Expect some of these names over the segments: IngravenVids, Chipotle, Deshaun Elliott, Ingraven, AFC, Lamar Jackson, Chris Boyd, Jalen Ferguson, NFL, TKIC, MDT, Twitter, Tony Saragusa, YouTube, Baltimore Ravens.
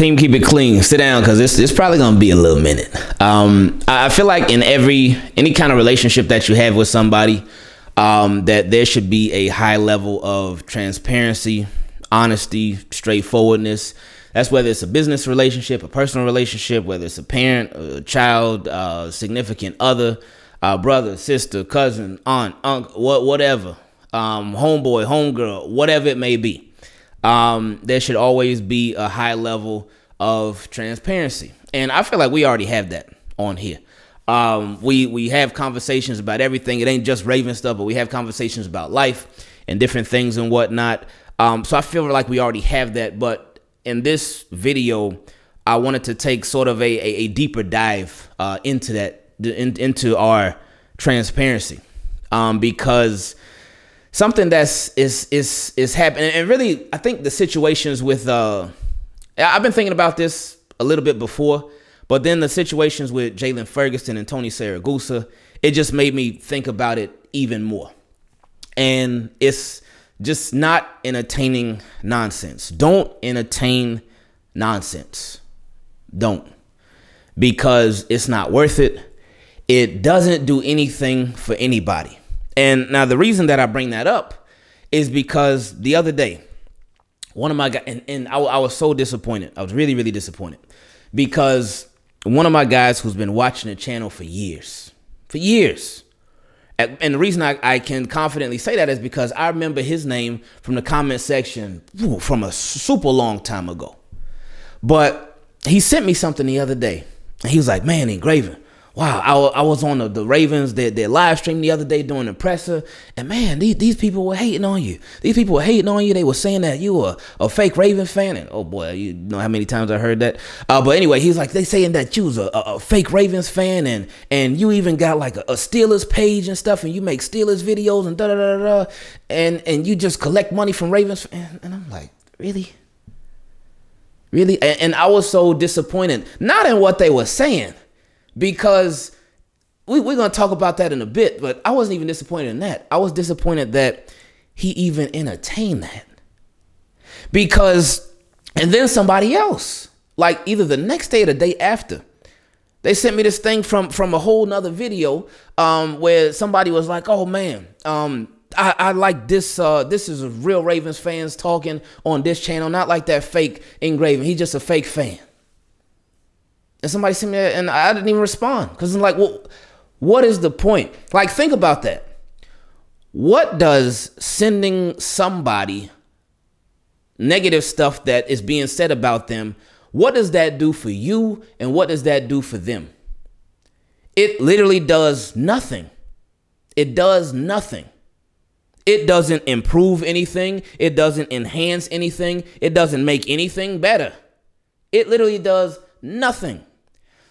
Team, keep it clean. Sit down, because it's probably gonna be a little minute. I feel like in any kind of relationship that you have with somebody, that there should be a high level of transparency, honesty, straightforwardness. That's whether it's a business relationship, a personal relationship, whether it's a parent, a child, significant other, brother, sister, cousin, aunt, uncle, whatever, homeboy, homegirl, whatever it may be. There should always be a high level of transparency, and I feel like we already have that on here. We have conversations about everything. It ain't just Raven stuff, but we have conversations about life and different things and whatnot. So I feel like we already have that, but in this video, I wanted to take sort of a deeper dive into that, into our transparency, because something is happening, and really, I think the situations with I've been thinking about this a little bit before, but then the situations with Jalen Ferguson and Tony Saragusa, it just made me think about it even more. And it's just not entertaining nonsense. Don't entertain nonsense. Don't, because it's not worth it. It doesn't do anything for anybody. And now the reason that I bring that up is because the other day, one of my guys, and I was so disappointed. I was really, really disappointed, because one of my guys who's been watching the channel for years. And the reason I can confidently say that is because I remember his name from the comment section from a super long time ago. But he sent me something the other day, and he was like, "Man, Ingraven. Wow, I was on the Ravens, their live stream the other day doing the presser, and man, these people were hating on you. These people were hating on you. They were saying that you were a fake Raven fan." And oh boy, you know how many times I heard that. But anyway, he's like, they saying that you was a fake Ravens fan, and you even got like a Steelers page and stuff, and you make Steelers videos and da-da-da-da-da, and you just collect money from Ravens. And I'm like, really? Really? And I was so disappointed, not in what they were saying, because we're going to talk about that in a bit, but I wasn't even disappointed in that. I was disappointed that he even entertained that. Because, and then somebody else, like either the next day or the day after, they sent me this thing from a whole nother video where somebody was like, "Oh man, I like this. This is a real Ravens fans talking on this channel, not like that fake Ingraven. He's just a fake fan." And somebody sent me that, and I didn't even respond, because I'm like, well, what is the point? Like, think about that. What does sending somebody negative stuff that is being said about them, what does that do for you, and what does that do for them? It literally does nothing. It does nothing. It doesn't improve anything. It doesn't enhance anything. It doesn't make anything better. It literally does nothing.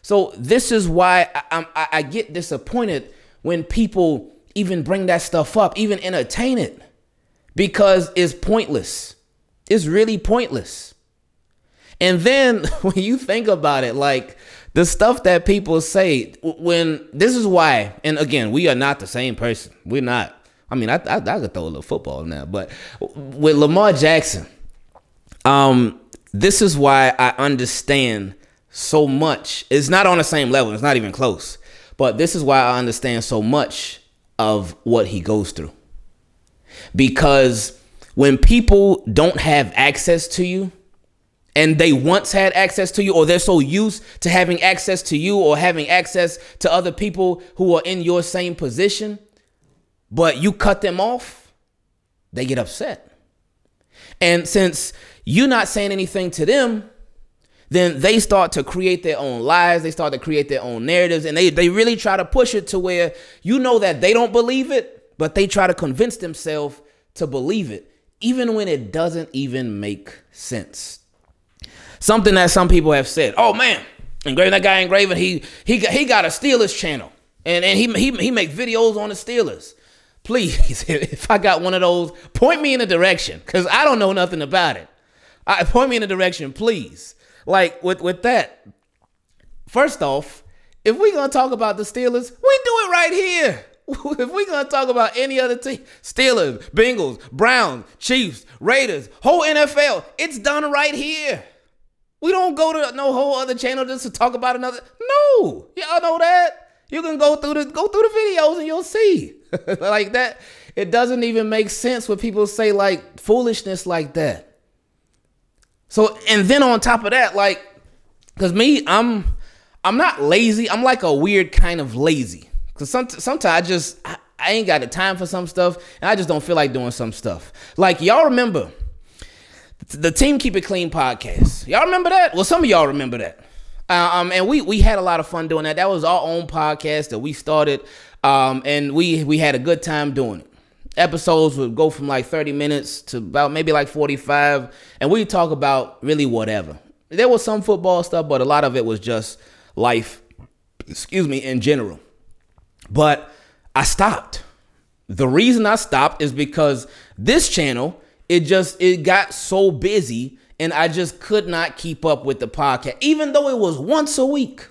So this is why I get disappointed when people even bring that stuff up, even entertain it, because it's pointless. It's really pointless. And then when you think about it, like the stuff that people say, when this is why, and again, we are not the same person. We're not. I mean, I could throw a little football now, but with Lamar Jackson, this is why I understand so much. It's not on the same level. It's not even close. But this is why I understand so much of what he goes through. Because when people don't have access to you, and they once had access to you, or they're so used to having access to you or having access to other people who are in your same position, but you cut them off, they get upset. And since you're not saying anything to them, then they start to create their own lies. They start to create their own narratives, and they really try to push it to where you know that they don't believe it, but they try to convince themselves to believe it, even when it doesn't even make sense. Something that some people have said, "Oh man, Ingraven, that guy Ingraven, he got a Steelers channel, and he make videos on the Steelers." Please, if I got one of those, point me in a direction, because I don't know nothing about it. Point me in a direction, please. Like with that, first off, if we're going to talk about the Steelers, we do it right here. If we're going to talk about any other team, Steelers, Bengals, Browns, Chiefs, Raiders, whole NFL, it's done right here. We don't go to no whole other channel just to talk about another. No, y'all know that. You can go through the videos and you'll see like that. It doesn't even make sense when people say like foolishness like that. So, and then on top of that, like, cause me, I'm not lazy. I'm like a weird kind of lazy. Cause sometimes I ain't got the time for some stuff and I just don't feel like doing some stuff. Like y'all remember the Team Keep It Clean podcast. Y'all remember that? Well, some of y'all remember that. And we had a lot of fun doing that. That was our own podcast that we started. And we had a good time doing it. Episodes would go from like 30 minutes to about maybe like 45. And we talk about really whatever. There was some football stuff, but a lot of it was just life, excuse me, in general. But I stopped. The reason I stopped is because this channel, it got so busy and I just could not keep up with the podcast, even though it was once a week.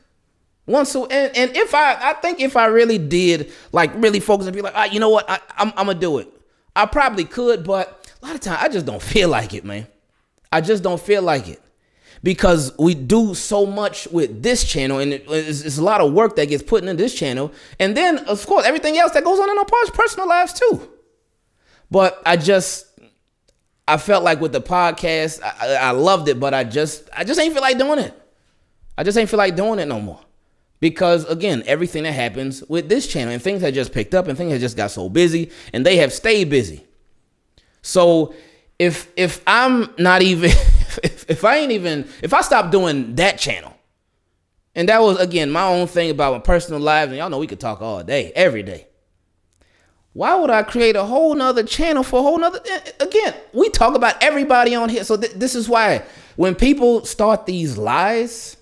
And if I think if I really did like really focus and be like, right, you know what, I'm gonna do it. I probably could, but a lot of times I just don't feel like it, man. I just don't feel like it because we do so much with this channel and it's a lot of work that gets put into this channel. And then of course, everything else that goes on in our personal lives too. But I felt like with the podcast, I loved it, but I just ain't feel like doing it. I just ain't feel like doing it no more. Because, again, everything that happens with this channel and things have just picked up and things have just got so busy and they have stayed busy. So if I'm not even, if I ain't even, if I stop doing that channel, and that was, again, my own thing about my personal life, and y'all know we could talk all day, every day. Why would I create a whole nother channel for a whole nother? Again, we talk about everybody on here. So this is why when people start these lies,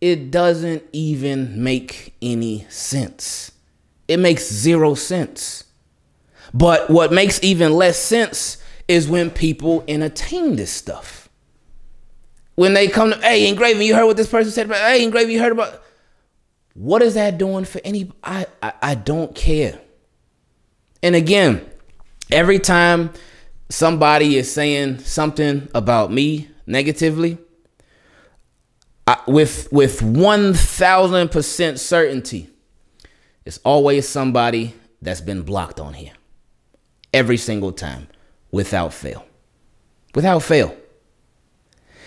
it doesn't even make any sense. It makes zero sense. But what makes even less sense is when people entertain this stuff. When they come to, hey, Engraven, you heard what this person said about, hey, Engraven, you heard about, what is that doing for any? I don't care. And again, every time somebody is saying something about me negatively, with 1,000% certainty, it's always somebody that's been blocked on here. Every single time, without fail. Without fail.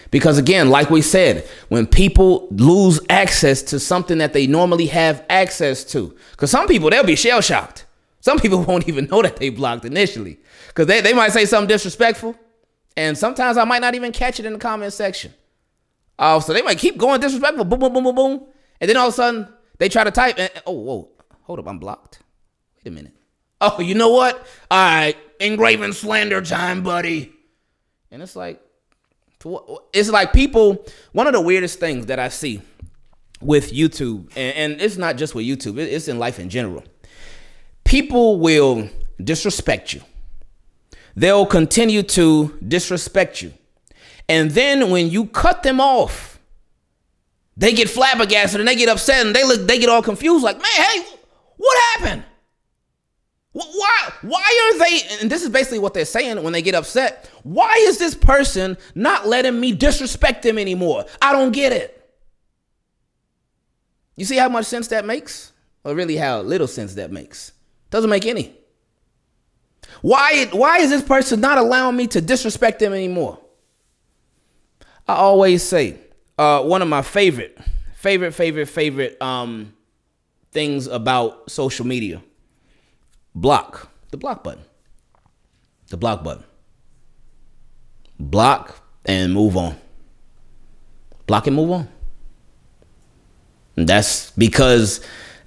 Because again, like we said, when people lose access to something that they normally have access to, because some people, they'll be shell-shocked. Some people won't even know that they blocked initially because they might say something disrespectful. And sometimes I might not even catch it in the comment section. So they might keep going disrespectful. Boom, boom, boom, boom, boom. And then all of a sudden they try to type. And, oh, whoa. Hold up. I'm blocked. Wait a minute. Oh, you know what? All right. Engraven slander time, buddy. And it's like people. One of the weirdest things that I see with YouTube, and it's not just with YouTube. It's in life in general. People will disrespect you. They'll continue to disrespect you. And then when you cut them off, they get flabbergasted and they get upset and they get all confused like, man, hey, what happened? Why are they? And this is basically what they're saying when they get upset. Why is this person not letting me disrespect them anymore? I don't get it. You see how much sense that makes? Or really how little sense that makes? Doesn't make any. Why is this person not allowing me to disrespect them anymore? I always say one of my favorite things about social media. Block. The block button. The block button. Block and move on. Block and move on. And that's because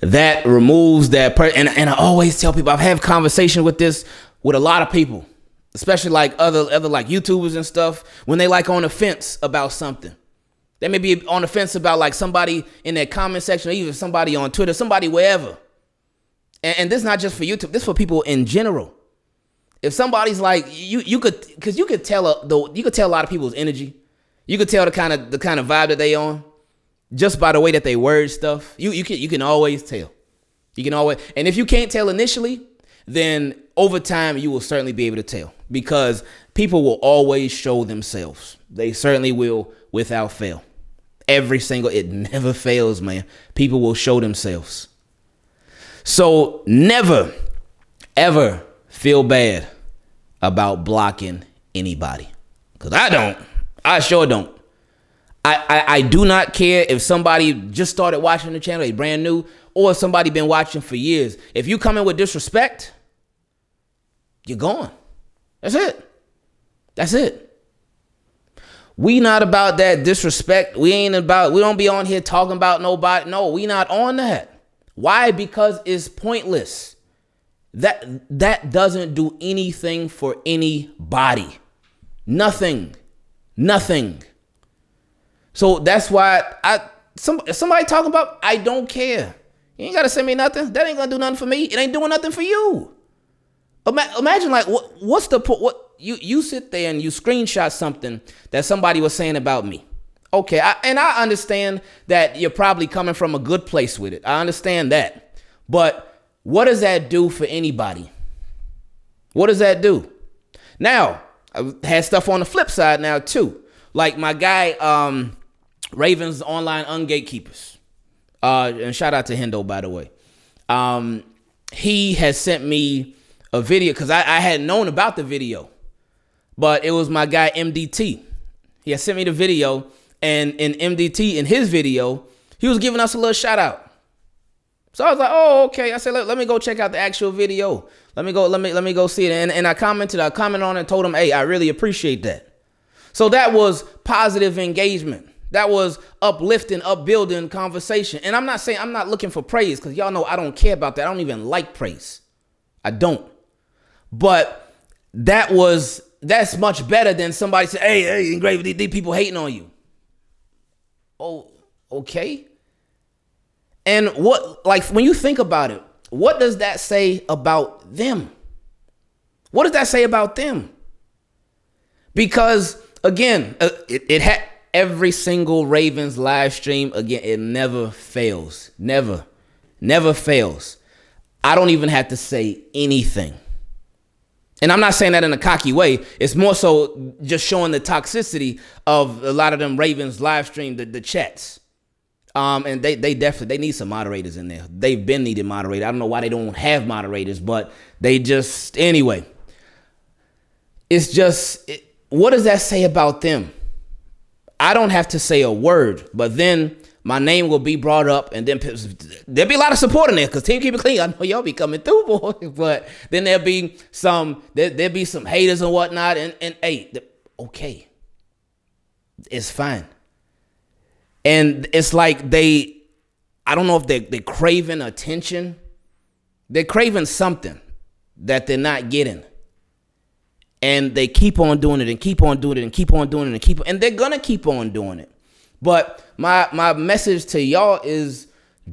that removes that person. And I always tell people, I've had conversation with this with a lot of people, especially like other like YouTubers and stuff, when they like on the fence about something. They may be on the fence about like somebody in their comment section, or even somebody on Twitter, somebody wherever. And this is not just for YouTube, this is for people in general. If somebody's like you could tell a lot of people's energy. You could tell the kind of vibe that they on. Just by the way that they word stuff, you can always tell. You can always, and if you can't tell initially, then over time, you will certainly be able to tell, because people will always show themselves. They certainly will, without fail. It never fails, man. People will show themselves. So never, ever feel bad about blocking anybody, because I don't. I sure don't. I do not care if somebody just started watching the channel, they brand new, or if somebody been watching for years. If you come in with disrespect, you're gone. That's it. That's it. We not about that disrespect. We don't be on here talking about nobody. No, we not on that. Why? Because it's pointless. That doesn't do anything for anybody. Nothing. Nothing. So that's why somebody talking about, I don't care. You ain't got to send me nothing. That ain't going to do nothing for me. It ain't doing nothing for you. Imagine, like, what's the point? You sit there and you screenshot something that somebody was saying about me. Okay, I understand that you're probably coming from a good place with it. I understand that. But what does that do for anybody? What does that do? Now, I had stuff on the flip side now, too. Like my guy, Ravens Online Ungatekeepers. And shout out to Hendo, by the way. He has sent me a video, because I hadn't known about the video, but it was my guy MDT. He had sent me the video, and in MDT, in his video, he was giving us a little shout out. So I was like, oh, okay. I said, let me go check out the actual video. Let me go see it. And I commented on it and told him, hey, I really appreciate that. So that was positive engagement. That was uplifting, upbuilding conversation. And I'm not looking for praise, because y'all know I don't care about that. I don't even like praise. I don't. But that's much better than somebody say, hey, Engrave, these people hating on you. Oh, okay. And what, like, when you think about it, what does that say about them? What does that say about them? Because, again, it had every single Ravens live stream. Again, it never fails. Never. Never fails. I don't even have to say anything. And I'm not saying that in a cocky way. It's more so just showing the toxicity of a lot of them Ravens live stream, the chats. And they need some moderators in there. They've been needed moderators. I don't know why they don't have moderators, but they just, anyway. It's just, what does that say about them? I don't have to say a word, but then my name will be brought up, and then there'll be a lot of support in there, because Team Keep It Clean, I know y'all be coming through, boy. But then there'll be some haters and whatnot, and hey, okay, it's fine. And it's like I don't know if they're craving attention. They're craving something that they're not getting. And they keep on doing it and keep on doing it and keep on doing it and they're going to keep on doing it. But my message to y'all is,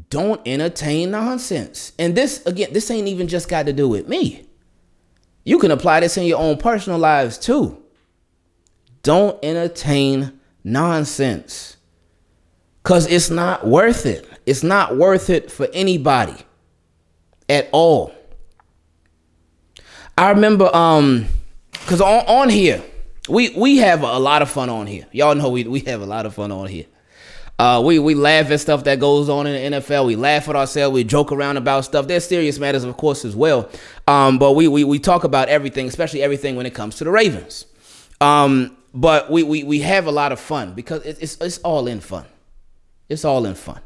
don't entertain nonsense. And this, again, this ain't even just got to do with me. You can apply this in your own personal lives too. Don't entertain nonsense, because it's not worth it. It's not worth it for anybody at all. I remember, because on here, we have a lot of fun on here. Y'all know we have a lot of fun on here. We laugh at stuff that goes on in the NFL. We laugh at ourselves. We joke around about stuff. There's serious matters, of course, as well. But we talk about everything, especially everything when it comes to the Ravens. But we have a lot of fun, because it's all in fun. It's all in fun.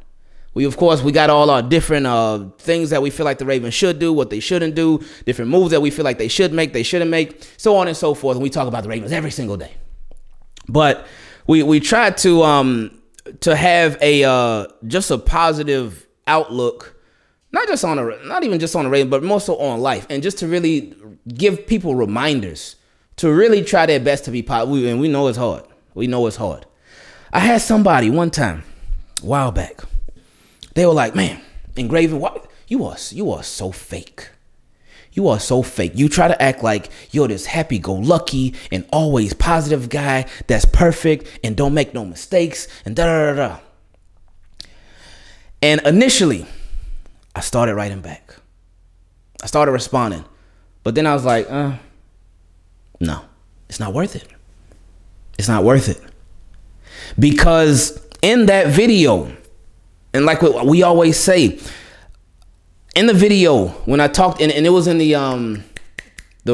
We got all our different things that we feel like the Ravens should do, what they shouldn't do, different moves that we feel like they should make, they shouldn't make, so on and so forth. And we talk about the Ravens every single day. But we try to have a just a positive outlook, not even just on the Ravens, but more so on life, and just to really give people reminders to really try their best to be positive. And we know it's hard. We know it's hard. I had somebody one time a while back. They were like, man, Engraven, why, you are so fake. You are so fake. You try to act like you're this happy-go-lucky and always positive guy that's perfect and don't make no mistakes and da-da-da-da. And initially, I started writing back. I started responding. But then I was like, no, it's not worth it. It's not worth it. Because in that video, and like what we always say, in the video, when I talked, and it was in the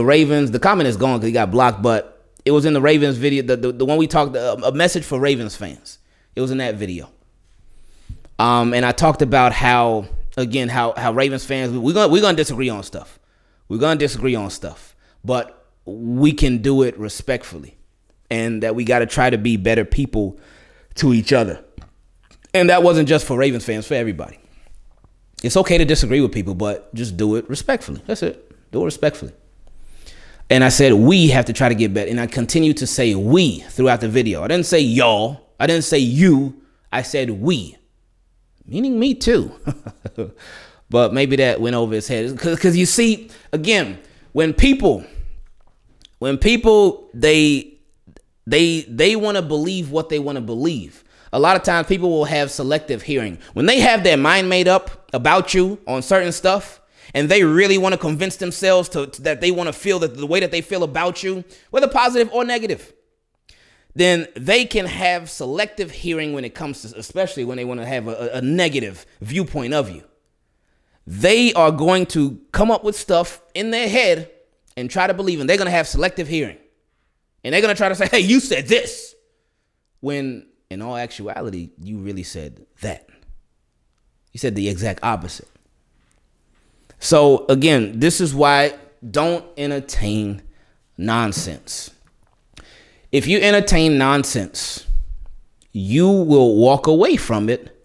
Ravens, the comment is gone because he got blocked, but it was in the Ravens video, the one we talked, a message for Ravens fans. It was in that video. And I talked about how, again, how Ravens fans, we're gonna disagree on stuff. We're gonna disagree on stuff, but we can do it respectfully, and that we got to try to be better people to each other. And that wasn't just for Ravens fans, for everybody. It's okay to disagree with people, but just do it respectfully. That's it. Do it respectfully. And I said, we have to try to get better. And I continue to say we throughout the video. I didn't say y'all. I didn't say you. I said we, meaning me too. But maybe that went over his head. Because you see, again, when people, they want to believe what they want to believe. A lot of times people will have selective hearing. When they have their mind made up about you on certain stuff, and they really want to convince themselves that they want to feel that the way that they feel about you, whether positive or negative, then they can have selective hearing when it comes to, especially when they want to have a negative viewpoint of you. They are going to come up with stuff in their head and try to believe, and they're going to have selective hearing. And they're going to try to say, hey, you said this, when in all actuality, you really said that. You said the exact opposite. So again, this is why don't entertain nonsense. If you entertain nonsense, you will walk away from it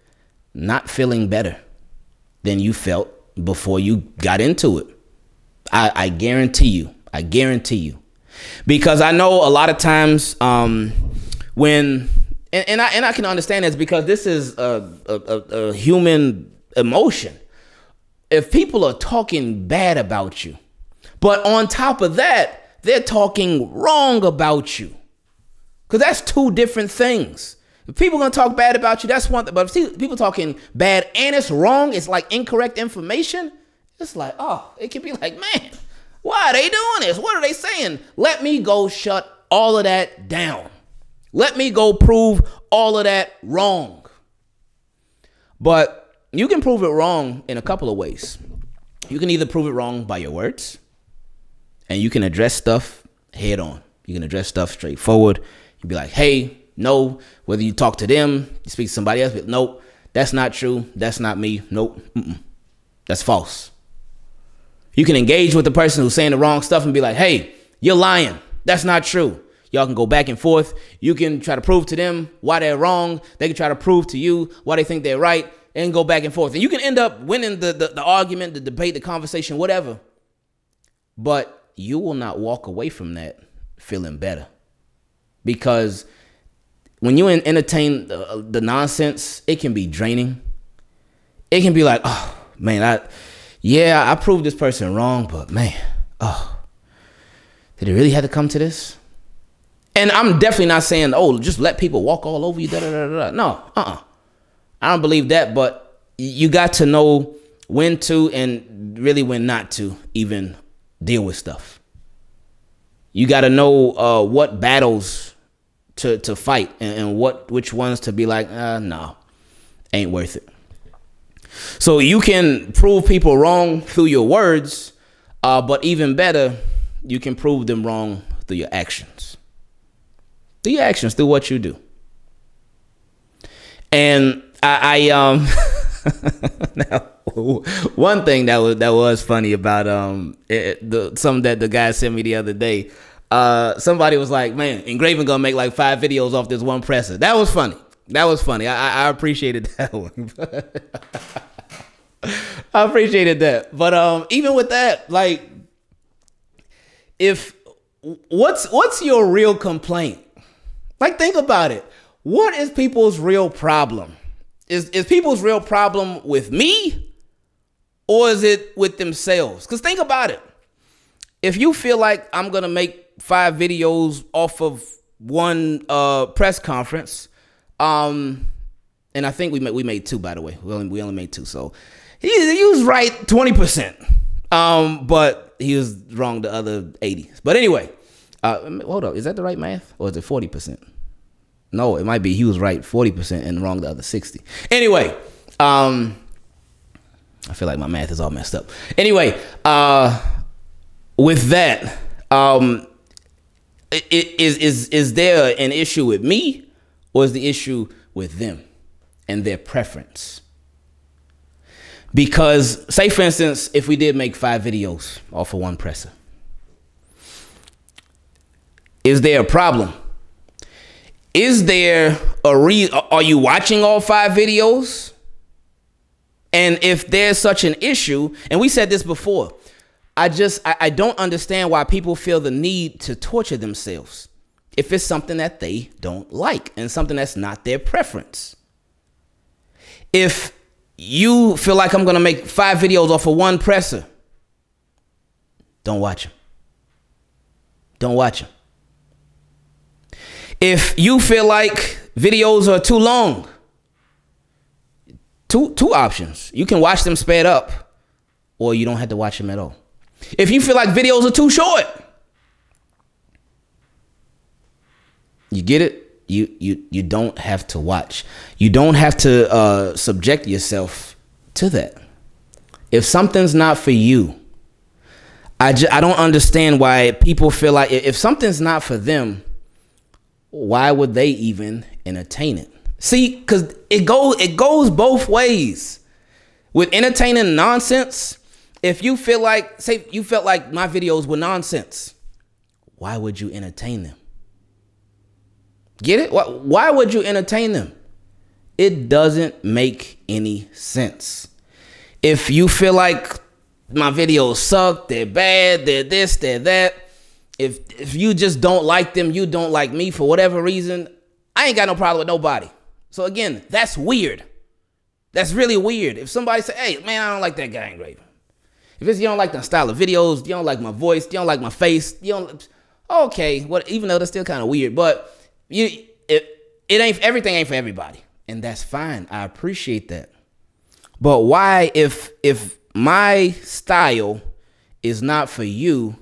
not feeling better than you felt before you got into it. I guarantee you. I guarantee you. Because I know a lot of times when... And I can understand this, because this is a human emotion. If people are talking bad about you, but on top of that, they're talking wrong about you, because that's two different things. If people are going to talk bad about you, that's one thing. But if people talking bad and it's wrong, it's like incorrect information. It's like, oh, it can be like, man, why are they doing this? What are they saying? Let me go shut all of that down. Let me go prove all of that wrong. But you can prove it wrong in a couple of ways. You can either prove it wrong by your words, and you can address stuff head on. You can address stuff straightforward. You'd be like, hey, no, whether you talk to them, you speak to somebody else, but nope, that's not true. That's not me. Nope. That's false. You can engage with the person who's saying the wrong stuff and be like, hey, you're lying. That's not true. Y'all can go back and forth. You can try to prove to them why they're wrong. They can try to prove to you why they think they're right, and go back and forth. And you can end up winning the argument, the debate, the conversation, whatever. But you will not walk away from that feeling better. Because when you entertain the nonsense, it can be draining. It can be like, oh, man, I proved this person wrong, but man, oh, did it really have to come to this? And I'm definitely not saying, oh, just let people walk all over you. Da, da, da, da. No, I don't believe that. But you got to know when to, and really when not to even deal with stuff. You got to know what battles to fight, and which ones to be like, no, ain't worth it. So you can prove people wrong through your words, but even better, you can prove them wrong through your actions. Through your actions, through what you do. And I now, one thing that was funny about something that the guy sent me the other day. Somebody was like, man, Ingraven gonna make like 5 videos off this one presser. That was funny. That was funny. I appreciated that one. I appreciated that. But even with that, like, if what's your real complaint? Like, think about it. What is people's real problem? Is people's real problem with me, or is it with themselves? Because think about it. If you feel like I'm going to make 5 videos off of one press conference, and I think we made 2, by the way. We only made 2, so he was right 20%. But he was wrong the other 80. But anyway, hold up, is that the right math? Or is it 40%? No, it might be he was right 40% and wrong the other 60. Anyway, I feel like my math is all messed up. Anyway, with that, is there an issue with me, or is the issue with them and their preference? Because, say for instance, if we did make 5 videos off of one presser, is there a problem? Is there a reason? Are you watching all 5 videos? And if there's such an issue, and we said this before, I don't understand why people feel the need to torture themselves if it's something that they don't like and something that's not their preference. If you feel like I'm going to make 5 videos off of one presser, don't watch them. Don't watch them. If you feel like videos are too long, two options. You can watch them sped up, or you don't have to watch them at all. If you feel like videos are too short, you get it? You don't have to watch. You don't have to subject yourself to that. If something's not for you, I don't understand why people feel like, if something's not for them, why would they even entertain it? See, because it goes both ways. With entertaining nonsense, if you feel like, say you felt like my videos were nonsense, why would you entertain them? Get it? Why would you entertain them? It doesn't make any sense. If you feel like my videos suck, they're bad, they're this, they're that, if you just don't like them, you don't like me for whatever reason, I ain't got no problem with nobody. So again, that's weird. That's really weird. If somebody say, hey, man, I don't like that guy Ingraven. If it's you don't like the style of videos, you don't like my voice, you don't like my face, you don't, okay, what, even though that's still kind of weird, but it ain't, everything ain't for everybody, and that's fine. I appreciate that. But why, if my style is not for you,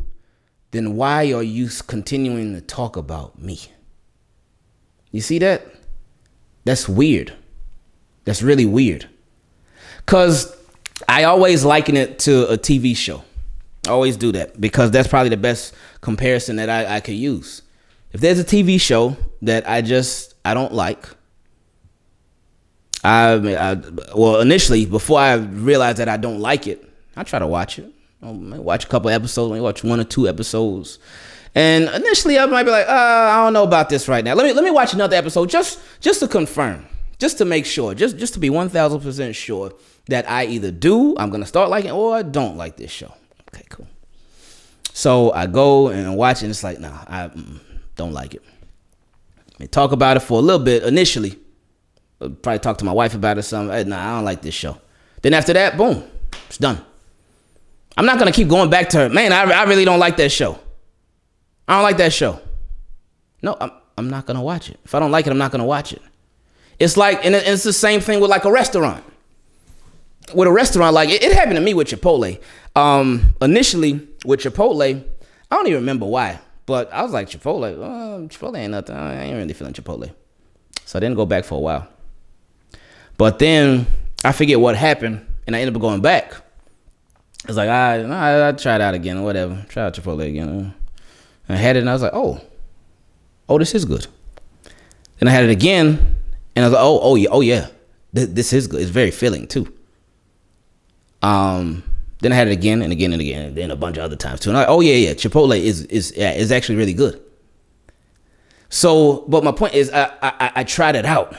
then why are you continuing to talk about me? You see that? That's weird. That's really weird. 'Cause I always liken it to a TV show. I always do that because that's probably the best comparison that I could use. If there's a TV show that I don't like, well, initially, before I realized that I don't like it, I try to watch it. I might watch a couple episodes, I watch 1 or 2 episodes. And initially, I might be like, I don't know about this right now. Let me watch another episode just to confirm, just to make sure, just to be 1,000% sure that I either I'm going to start liking, or I don't like this show. Okay, cool. So I go and watch, and it's like, nah, I don't like it. I talk about it for a little bit initially. I'll probably talk to my wife about it or something. Hey, nah, I don't like this show. Then after that, boom, it's done. I'm not going to keep going back to her. Man, I really don't like that show. I don't like that show. No, I'm not going to watch it. If I don't like it, I'm not going to watch it. It's like, and it's the same thing with like a restaurant. With a restaurant, like it happened to me with Chipotle. Initially with Chipotle, I don't even remember why. But I was like, Chipotle, oh, Chipotle ain't nothing. I ain't really feeling Chipotle. So I didn't go back for a while. But then I forget what happened, and I ended up going back. It's like, I tried out again or whatever. Try out Chipotle again. And I had it, and I was like, oh, this is good. Then I had it again, and I was like, oh yeah. This is good. It's very filling, too. Then I had it again and again and again, and then a bunch of other times too. And I, oh yeah, Chipotle is actually really good. So, but my point is, I tried it out.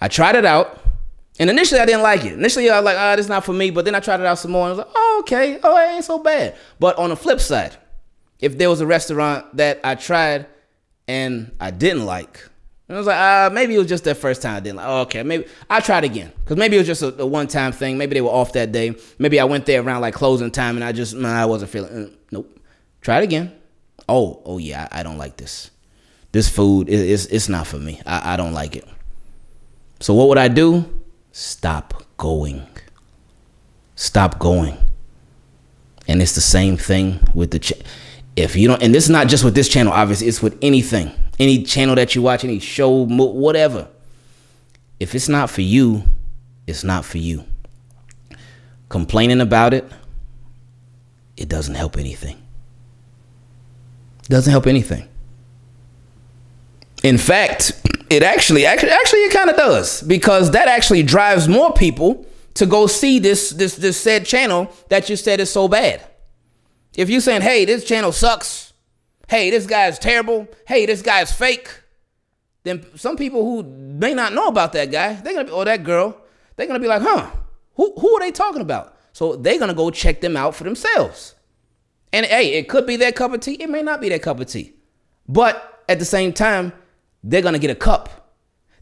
I tried it out, and initially I didn't like it. Initially I was like, this is not for me. But then I tried it out some more, and I was like, oh, okay, it ain't so bad. But on the flip side, if there was a restaurant that I tried and I didn't like, and I was like, maybe it was just that first time I didn't like. Oh, okay, maybe I'll try it again. Because maybe it was just a one-time thing. Maybe they were off that day. Maybe I went there around like closing time and I wasn't feeling nope. Try it again. Oh yeah, I don't like this. This food, it's not for me. I don't like it. So what would I do? Stop going. Stop going. And it's the same thing with the channel. If you don't, and this is not just with this channel, obviously, it's with anything, any channel that you watch, any show, whatever. If it's not for you, it's not for you. Complaining about it, it doesn't help anything. It doesn't help anything. In fact, it actually it kind of does, because that actually drives more people to go see this said channel that you said is so bad. If you're saying, hey, this channel sucks, hey, this guy's terrible, hey, this guy's fake, then some people who may not know about that guy, they're gonna be, or that girl, they're gonna be like, huh, who are they talking about? So they're gonna go check them out for themselves. And hey, it could be their cup of tea, it may not be their cup of tea, but at the same time, they're gonna get a cup.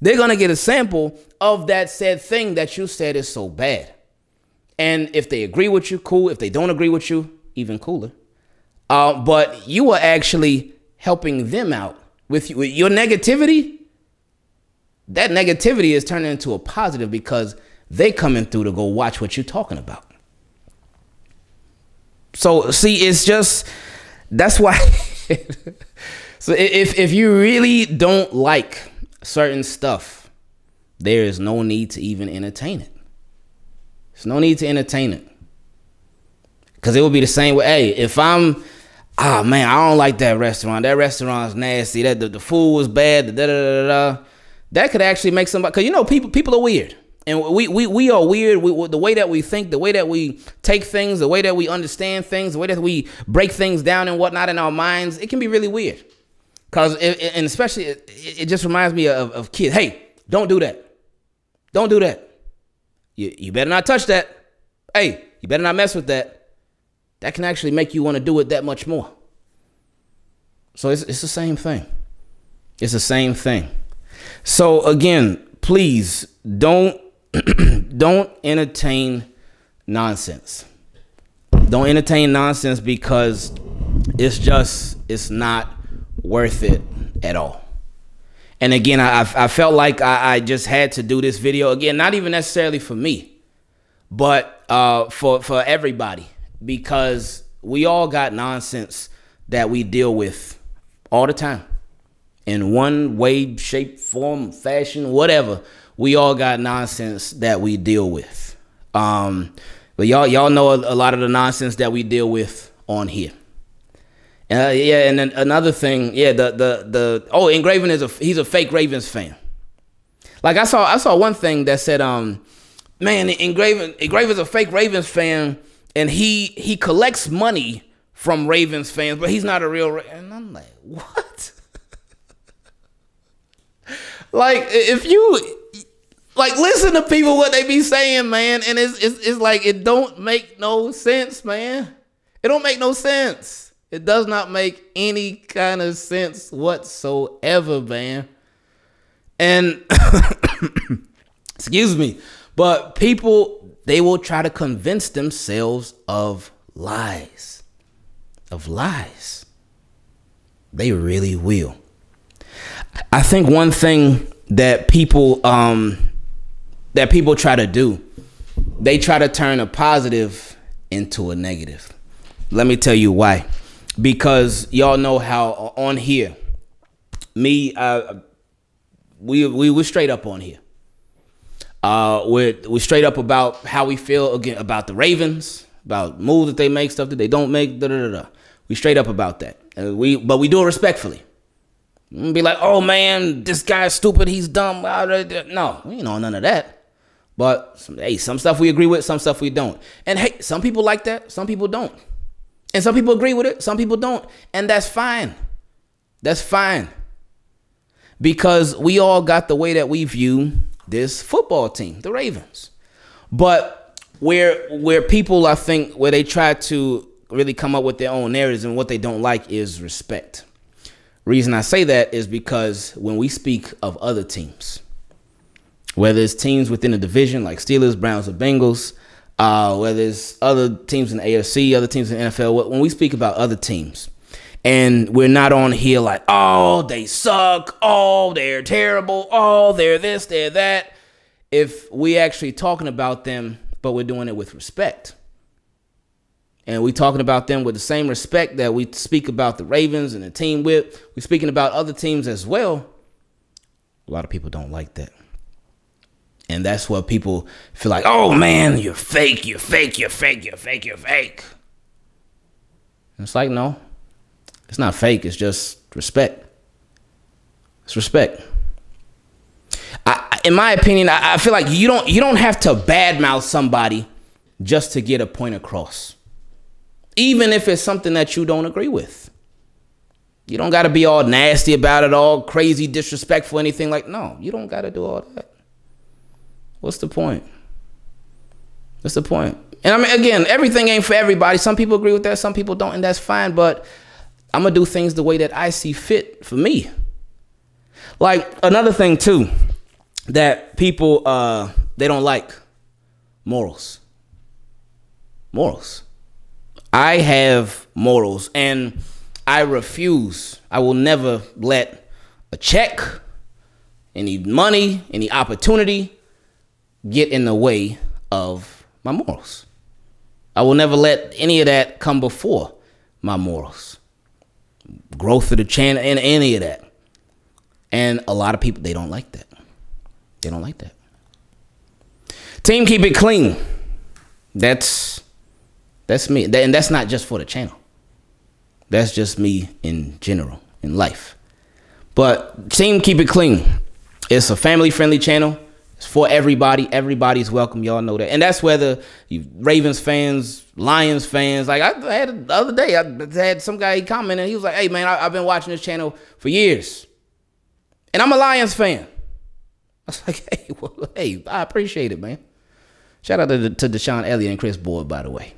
They're gonna get a sample of that said thing that you said is so bad. And if they agree with you, cool. If they don't agree with you, even cooler. But you are actually helping them out with, with your negativity. That negativity is turning into a positive because they coming through to go watch what you're talking about. So see, it's just, that's why. So if you really don't like certain stuff, there is no need to even entertain it. There's no need to entertain it. Because it would be the same way. Hey, if I'm, ah, man, I don't like that restaurant. That restaurant's nasty. That the food was bad. Da, da, da, da, da. That could actually make somebody, because, you know, people are weird. And we are weird. We, the way that we think, the way that we take things, the way that we understand things, the way that we break things down and whatnot in our minds, it can be really weird. Because, and especially, it just reminds me of kids. Hey, don't do that. Don't do that. You better not touch that. Hey, you better not mess with that. That can actually make you want to do it that much more. So it's the same thing. It's the same thing. So again, please don't entertain nonsense. Don't entertain nonsense, because it's not worth it at all. And again, I felt like I just had to do this video again, not even necessarily for me, but for everybody. Because we all got nonsense that we deal with all the time. In one way, shape, form, fashion, whatever. We all got nonsense that we deal with. But y'all know a lot of the nonsense that we deal with on here. Yeah, and then another thing, yeah, oh, Ingraven he's a fake Ravens fan. Like I saw one thing that said, man, Ingraven's a fake Ravens fan. And he collects money from Ravens fans, but he's not a real. And I'm like, what? Like, if you like listen to people what they be saying, man, and it's like it don't make no sense, man. It don't make no sense. It does not make any kind of sense whatsoever, man. And excuse me, but people. They will try to convince themselves of lies. Of lies. They really will. I think one thing that people try to do, they try to turn a positive into a negative. Let me tell you why. Because y'all know how on here, me, we were straight up on here. We're straight up about how we feel again about the Ravens, about moves that they make, stuff that they don't make. Da, da, da, da. We straight up about that. And but we do it respectfully. We be like, oh man, this guy's stupid, he's dumb. No, we ain't on none of that. But hey, some stuff we agree with, some stuff we don't. And hey, some people like that, some people don't. And some people agree with it, some people don't. And that's fine. That's fine. Because we all got the way that we view this football team, the Ravens. But where people, I think, where they try to really come up with their own narratives and what they don't like is respect. Reason I say that is because when we speak of other teams, whether it's teams within a division like Steelers, Browns, or Bengals, whether it's other teams in the AFC, other teams in the NFL, when we speak about other teams, and we're not on here like, oh, they suck, oh, they're terrible, oh, they're this, they're that. If we actually talking about them, but we're doing it with respect. And we talking about them with the same respect that we speak about the Ravens and the team with. We're speaking about other teams as well. A lot of people don't like that. And that's what people feel like, oh, man, you're fake, you're fake, you're fake, you're fake, you're fake. And it's like, no, it's not fake. It's just respect. It's respect. In my opinion, I feel like you don't have to badmouth somebody just to get a point across. Even if it's something that you don't agree with. You don't got to be all nasty about it, all crazy, disrespectful, anything like, no, you don't got to do all that. What's the point? What's the point? And I mean, again, everything ain't for everybody. Some people agree with that. Some people don't, and that's fine. But I'm going to do things the way that I see fit for me. Like another thing, too, that people, they don't like morals. Morals. I have morals, and I refuse. I will never let a check, any money, any opportunity get in the way of my morals. I will never let any of that come before my morals. Growth of the channel and any of that. And a lot of people, they don't like that. They don't like that. Team, keep it clean. That's me. And that's not just for the channel. That's just me in general, in life. But team, keep it clean. It's a family-friendly channel. It's for everybody. Everybody's welcome. Y'all know that. And that's whether you Ravens fans, Lions fans. Like I had the other day, I had some guy comment, and he was like, hey, man, I've been watching this channel for years. And I'm a Lions fan. I was like, hey, well, hey, I appreciate it, man. Shout out to Deshaun Elliott and Chris Boyd, by the way.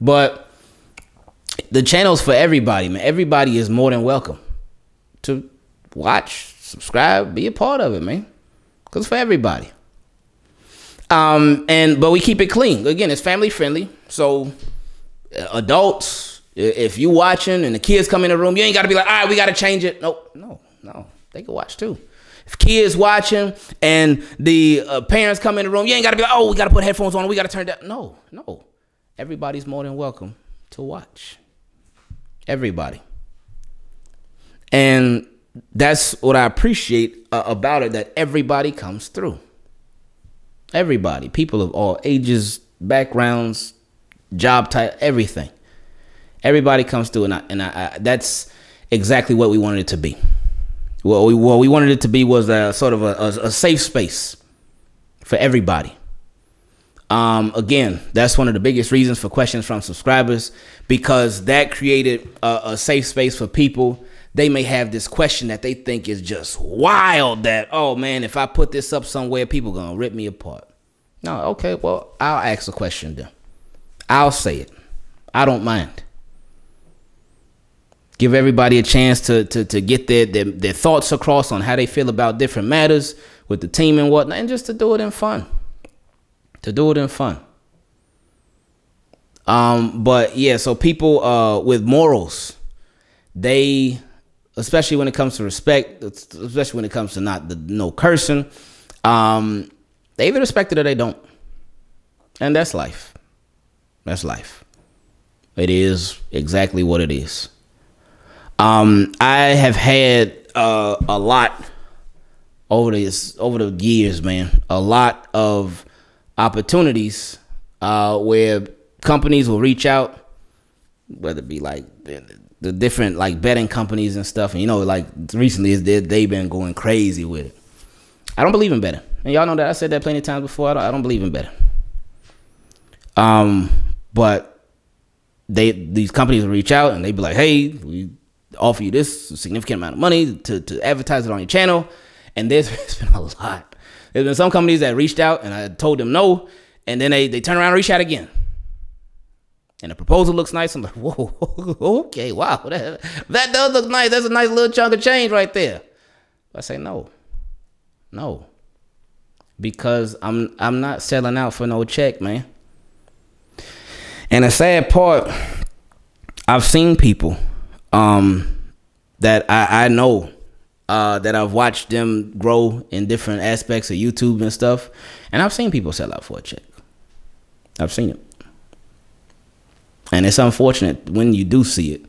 But the channel's for everybody, man. Everybody is more than welcome to watch, subscribe, be a part of it, man. Because it's for everybody. But we keep it clean. Again, it's family friendly. So adults, if you watching and the kids come in the room, you ain't got to be like, all right, we got to change it. Nope. No. They can watch too. If kids watching and the parents come in the room, you ain't got to be like, oh, we got to put headphones on. We got to turn it down. No. Everybody's more than welcome to watch. Everybody. And that's what I appreciate about it, that everybody comes through. Everybody. People of all ages, backgrounds, job type, everything. Everybody comes through, and that's exactly what we wanted it to be. What we wanted it to be was a sort of a safe space for everybody. Again, that's one of the biggest reasons for questions from subscribers, because that created a safe space for people. They may have this question that they think is just wild, that, oh, man, if I put this up somewhere, people going to rip me apart. No, okay, well, I'll ask a question then. I'll say it. I don't mind. Give everybody a chance to get their thoughts across on how they feel about different matters with the team and whatnot, and just to do it in fun. To do it in fun. But yeah, so people with morals, they, especially when it comes to respect, especially when it comes to no cursing, they either respect it or they don't. And that's life. That's life. It is exactly what it is. I have had a lot over the years, man, a lot of opportunities where companies will reach out, whether it be like the different like betting companies and stuff, and you know, like recently they've been going crazy with it. I don't believe in betting, and y'all know that. I said that plenty of times before. I don't believe in betting. But these companies will reach out and they be like, hey, we offer you this significant amount of money to advertise it on your channel, and there's been a lot. There's been some companies that reached out and I told them no, and then they turn around and reach out again. And the proposal looks nice. I'm like, whoa, okay, wow. That does look nice. That's a nice little chunk of change right there. But I say no. No. Because I'm not selling out for no check, man. And the sad part, I've seen people that I know. That I've watched them grow in different aspects of YouTube and stuff. And I've seen people sell out for a check. I've seen it. And it's unfortunate when you do see it.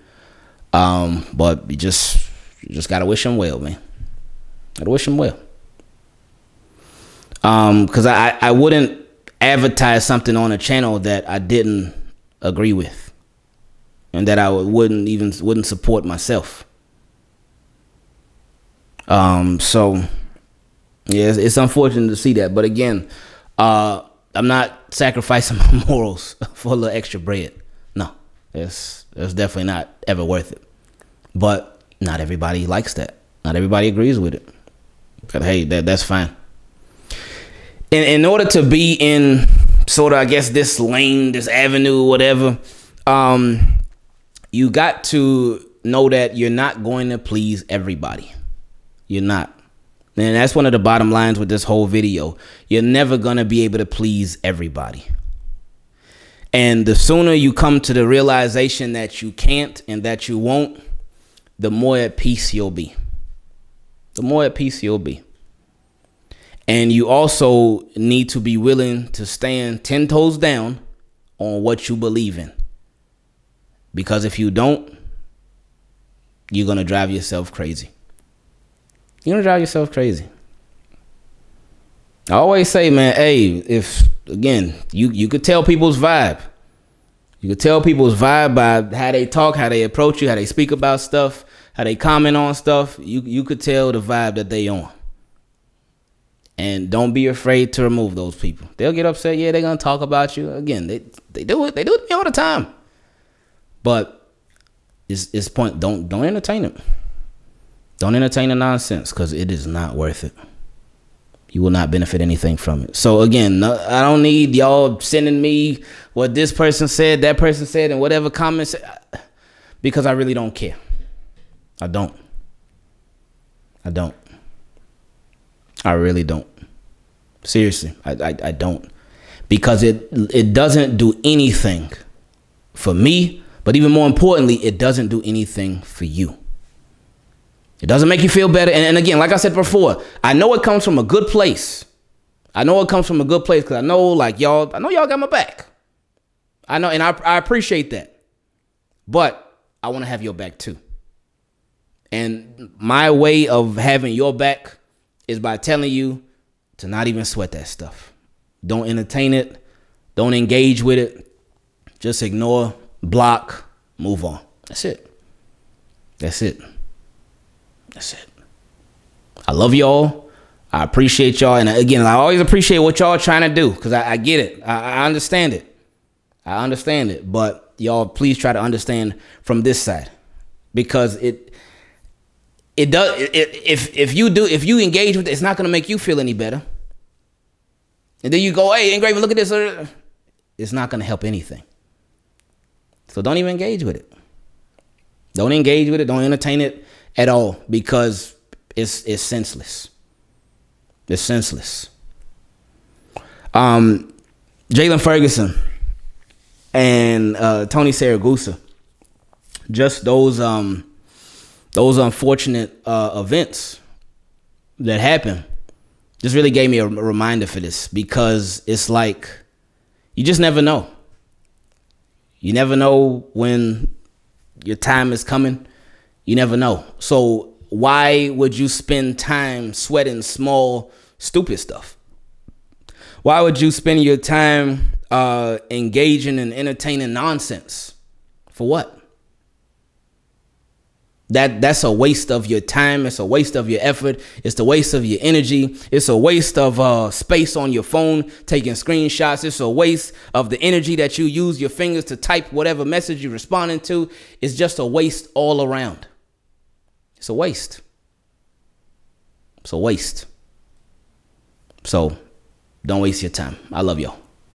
But you just gotta wish him well, man. Gotta wish him well. Because I wouldn't advertise something on a channel that I didn't agree with, and that I wouldn't support myself. So yeah, it's unfortunate to see that. But again, I'm not sacrificing my morals for a little extra bread. No, it's definitely not ever worth it. But not everybody likes that. Not everybody agrees with it. But hey, that's fine. In order to be in sort of, I guess, this lane, this avenue, whatever, you got to know that you're not going to please everybody. You're not. And that's one of the bottom lines with this whole video. You're never going to be able to please everybody. And the sooner you come to the realization that you can't and that you won't, the more at peace you'll be. The more at peace you'll be. And you also need to be willing to stand 10 toes down on what you believe in. Because if you don't, you're going to drive yourself crazy. You're going to drive yourself crazy. I always say, man, hey, if, again, you could tell people's vibe. You could tell people's vibe by how they talk, how they approach you, how they speak about stuff, how they comment on stuff. You could tell the vibe that they on. And don't be afraid to remove those people. They'll get upset. Yeah, they're going to talk about you. Again, they do it. They do it to me all the time. But it's point, don't entertain it. Don't entertain the nonsense, because it is not worth it. You will not benefit anything from it. So again, I don't need y'all sending me what this person said, that person said, and whatever comments, because I really don't care. I don't. I don't. I really don't. Seriously, I don't. Because it doesn't do anything for me, but even more importantly, it doesn't do anything for you. It doesn't make you feel better. And again, like I said before, I know it comes from a good place. I know it comes from a good place because I know, like, y'all, I know y'all got my back. I know, and I appreciate that. But I want to have your back too. And my way of having your back is by telling you to not even sweat that stuff. Don't entertain it. Don't engage with it. Just ignore, block, move on. That's it. That's it. That's it. I love y'all. I appreciate y'all. And again, I always appreciate what y'all trying to do, because I get it. I understand it. I understand it. But y'all, please try to understand from this side, because it does. If you engage with it, it's not going to make you feel any better. And then you go, hey, Ingraven, look at this. It's not going to help anything. So don't even engage with it. Don't engage with it. Don't entertain it at all, because it's senseless. It's senseless. Jalen Ferguson and Tony Saragusa, just those unfortunate events that happened, just really gave me a reminder for this, because it's like you just never know. You never know when your time is coming. You never know. So why would you spend time sweating small, stupid stuff? Why would you spend your time engaging and entertaining nonsense? For what? That's a waste of your time. It's a waste of your effort. It's a waste of your energy. It's a waste of space on your phone, taking screenshots. It's a waste of the energy that you use your fingers to type whatever message you're responding to. It's just a waste all around. It's a waste. It's a waste. So don't waste your time. I love y'all.